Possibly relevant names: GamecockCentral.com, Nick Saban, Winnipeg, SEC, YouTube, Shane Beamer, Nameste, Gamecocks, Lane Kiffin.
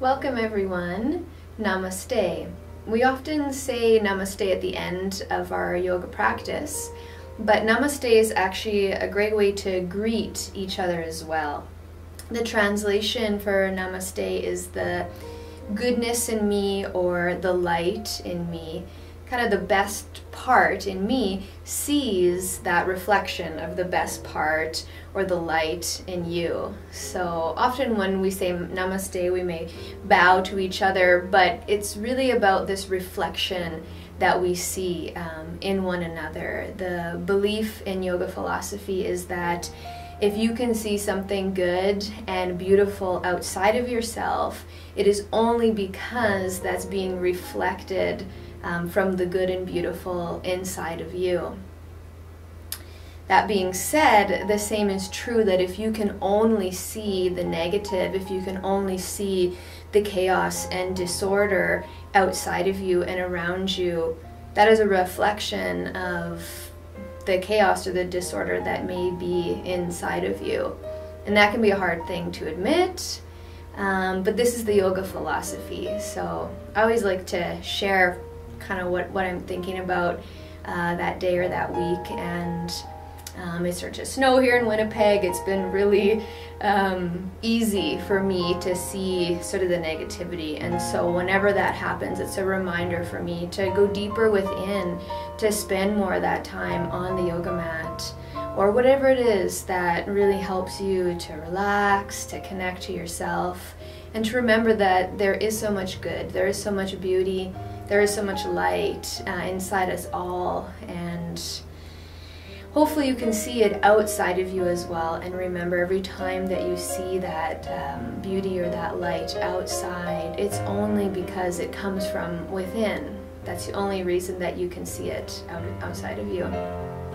Welcome everyone. Namaste. We often say namaste at the end of our yoga practice, but namaste is actually a great way to greet each other as well. The translation for namaste is the goodness in me or the light in me. Kind of the best part in me sees that reflection of the best part or the light in you. So often when we say namaste, we may bow to each other, but it's really about this reflection that we see in one another. The belief in yoga philosophy is that if you can see something good and beautiful outside of yourself, it is only because that's being reflected from the good and beautiful inside of you. That being said, the same is true that if you can only see the negative, if you can only see the chaos and disorder outside of you and around you, that is a reflection of the chaos or the disorder that may be inside of you. And that can be a hard thing to admit, but this is the yoga philosophy. So I always like to share kind of what I'm thinking about that day or that week. And it started to snow here in Winnipeg. It's been really easy for me to see sort of the negativity, and so whenever that happens, it's a reminder for me to go deeper within, to spend more of that time on the yoga mat or whatever it is that really helps you to relax, to connect to yourself, and to remember that there is so much good, there is so much beauty, there is so much light inside us all, and hopefully you can see it outside of you as well. And remember, every time that you see that beauty or that light outside, it's only because it comes from within. That's the only reason that you can see it outside of you.